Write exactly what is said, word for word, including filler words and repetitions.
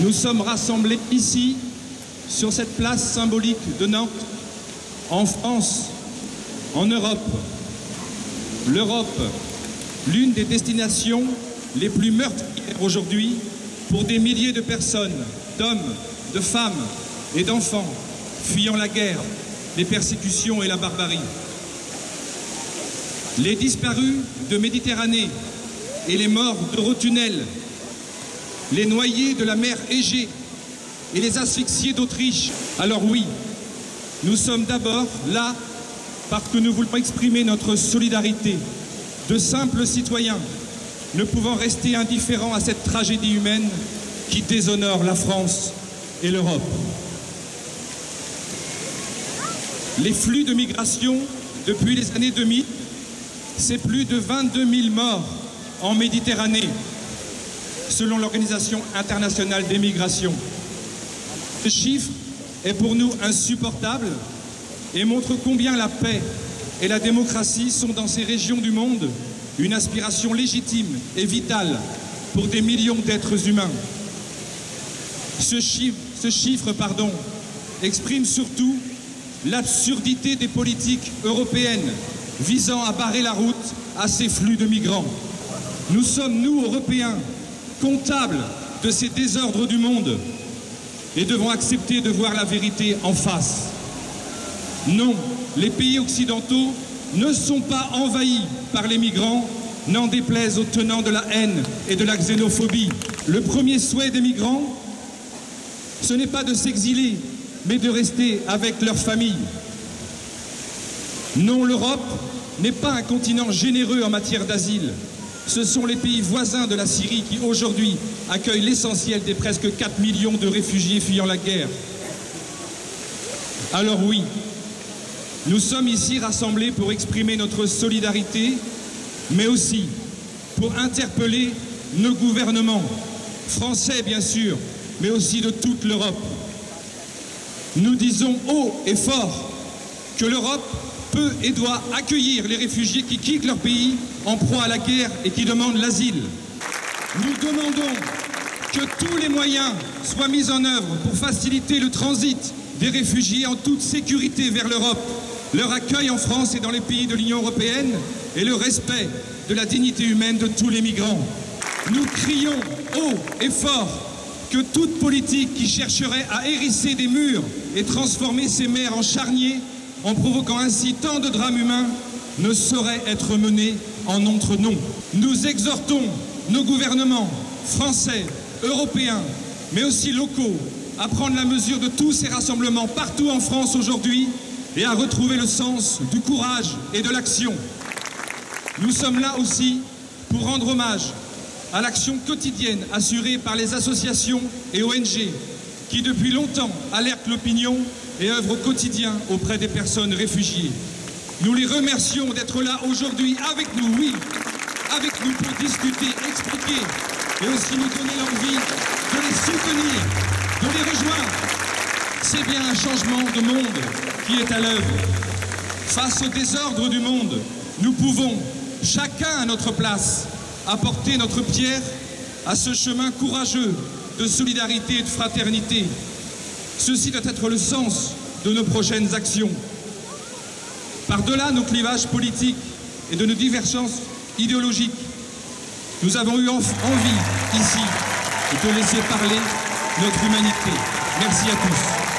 Nous sommes rassemblés ici, sur cette place symbolique de Nantes, en France, en Europe. L'Europe, l'une des destinations les plus meurtrières aujourd'hui pour des milliers de personnes, d'hommes, de femmes et d'enfants, fuyant la guerre, les persécutions et la barbarie. Les disparus de Méditerranée et les morts d'Eurotunnel, les noyés de la mer Égée et les asphyxiés d'Autriche. Alors oui, nous sommes d'abord là parce que nous voulons exprimer notre solidarité de simples citoyens ne pouvant rester indifférents à cette tragédie humaine qui déshonore la France et l'Europe. Les flux de migration depuis les années deux mille, c'est plus de vingt-deux mille morts en Méditerranée, selon l'Organisation internationale des migrations. Ce chiffre est pour nous insupportable et montre combien la paix et la démocratie sont dans ces régions du monde une aspiration légitime et vitale pour des millions d'êtres humains. Ce chiffre, ce chiffre pardon, exprime surtout l'absurdité des politiques européennes visant à barrer la route à ces flux de migrants. Nous sommes, nous, Européens, comptables de ces désordres du monde et devons accepter de voir la vérité en face. Non, les pays occidentaux ne sont pas envahis par les migrants, n'en déplaise aux tenants de la haine et de la xénophobie. Le premier souhait des migrants, ce n'est pas de s'exiler, mais de rester avec leur famille. Non, l'Europe n'est pas un continent généreux en matière d'asile. Ce sont les pays voisins de la Syrie qui, aujourd'hui, accueillent l'essentiel des presque quatre millions de réfugiés fuyant la guerre. Alors oui, nous sommes ici rassemblés pour exprimer notre solidarité, mais aussi pour interpeller nos gouvernements, français bien sûr, mais aussi de toute l'Europe. Nous disons haut et fort que l'Europe peut et doit accueillir les réfugiés qui quittent leur pays en proie à la guerre et qui demandent l'asile. Nous demandons que tous les moyens soient mis en œuvre pour faciliter le transit des réfugiés en toute sécurité vers l'Europe, leur accueil en France et dans les pays de l'Union européenne et le respect de la dignité humaine de tous les migrants. Nous crions haut et fort que toute politique qui chercherait à hérisser des murs et transformer ces mers en charniers, en provoquant ainsi tant de drames humains, ne saurait être menée en notre nom. Nous exhortons nos gouvernements français, européens, mais aussi locaux, à prendre la mesure de tous ces rassemblements partout en France aujourd'hui et à retrouver le sens du courage et de l'action. Nous sommes là aussi pour rendre hommage à l'action quotidienne assurée par les associations et O N G qui depuis longtemps alertent l'opinion et œuvrent au quotidien auprès des personnes réfugiées. Nous les remercions d'être là aujourd'hui avec nous, oui, avec nous pour discuter, expliquer et aussi nous donner l'envie de les soutenir, de les rejoindre. C'est bien un changement de monde qui est à l'œuvre. Face au désordre du monde, nous pouvons, chacun à notre place, apporter notre pierre à ce chemin courageux de solidarité et de fraternité. Ceci doit être le sens de nos prochaines actions. Par-delà nos clivages politiques et de nos divergences idéologiques, nous avons eu envie, ici, de laisser parler notre humanité. Merci à tous.